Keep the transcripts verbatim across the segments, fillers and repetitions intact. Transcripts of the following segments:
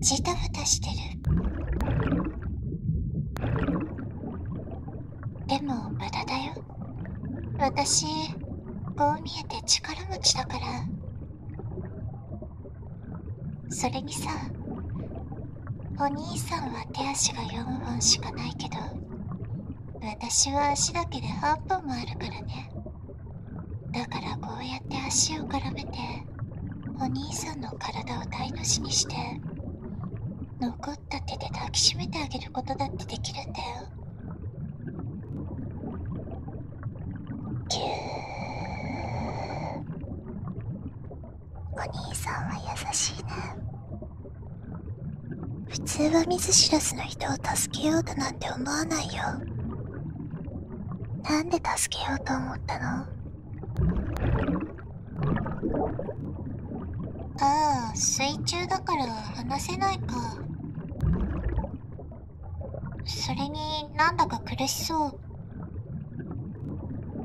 ジタバタしてる。でも無駄だよ。私こう見えて力持ちだから。それにさ、お兄さんは手足がよんほんしかないけど、私は足だけではっぽんもあるからね。だからこうやって足を絡めてお兄さんの体を台無しにして、残った手で抱きしめてあげることだってできるんだよ。ぎゅー。お兄さんは優しいね。普通は見ず知らずの人を助けようだなんて思わないよ。なんで助けようと思ったの？ああ、水中だから話せないか。それになんだか苦しそう。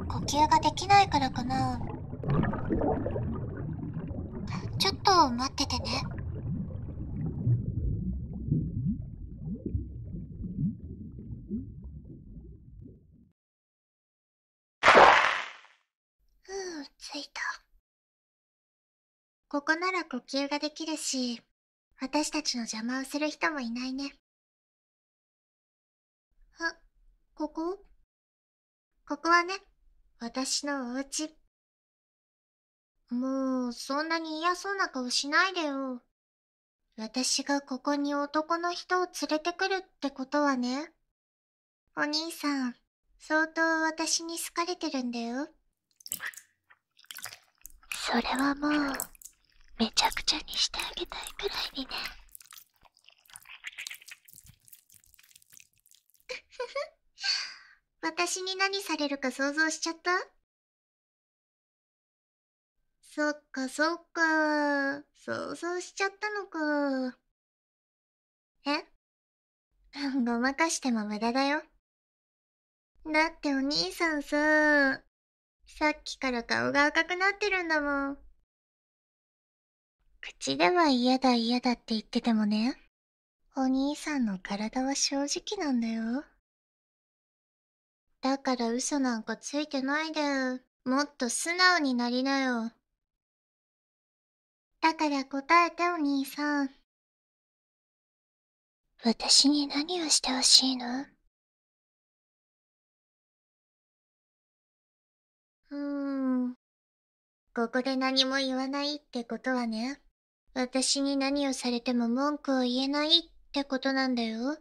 呼吸ができないからかな。ちょっと待っててね。ここなら呼吸ができるし、私たちの邪魔をする人もいないね。あ、ここ？ここはね、私のお家。もう、そんなに嫌そうな顔しないでよ。私がここに男の人を連れてくるってことはね、お兄さん、相当私に好かれてるんだよ。それはもう、めちゃくちゃにしてあげたいくらいにね。私に何されるか想像しちゃった？そっかそっか、想像しちゃったのか。え？ごまかしても無駄だよ。だってお兄さんさ、さっきから顔が赤くなってるんだもん。口では嫌だ嫌だって言っててもね、お兄さんの体は正直なんだよ。だから嘘なんかついてないで、もっと素直になりなよ。だから答えて、お兄さん。私に何をしてほしいの？うーん、ここで何も言わないってことはね、私に何をされても文句を言えないってことなんだよ。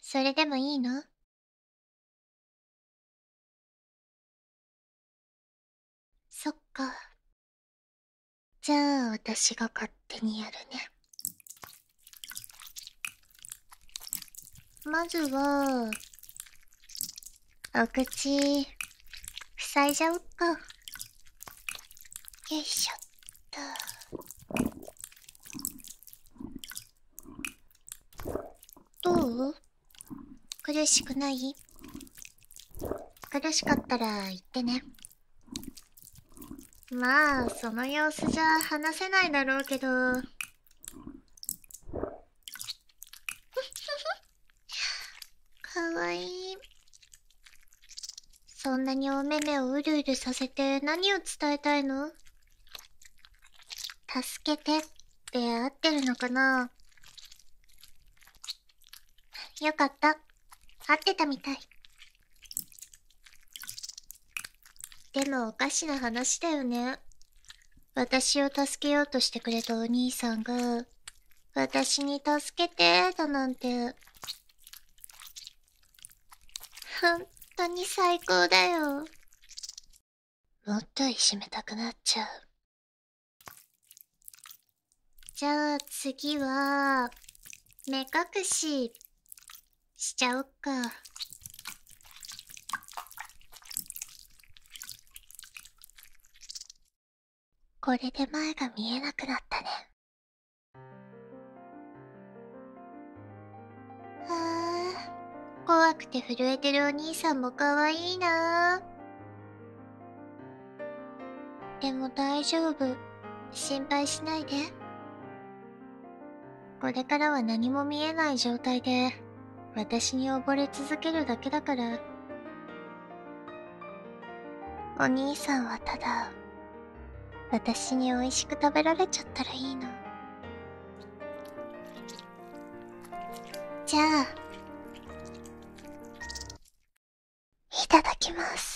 それでもいいの？そっか。じゃあ私が勝手にやるね。まずは、お口、塞いじゃおっか。よいしょっと。どう？苦しくない？苦しかったら言ってね。まあ、その様子じゃ話せないだろうけど。かわいい。そんなにお目々をうるうるさせて何を伝えたいの？助けてって合ってるのかな？よかった。合ってたみたい。でもおかしな話だよね。私を助けようとしてくれたお兄さんが、私に助けてだなんて。ほんとに最高だよ。もっといじめたくなっちゃう。じゃあ次は、目隠し。しちゃおっか。これで前が見えなくなったね。はあ、怖くて震えてるお兄さんもかわいいな。でも大丈夫、心配しないで。これからは何も見えない状態で私に溺れ続けるだけだから。お兄さんはただ私に美味しく食べられちゃったらいいな。じゃあいただきます。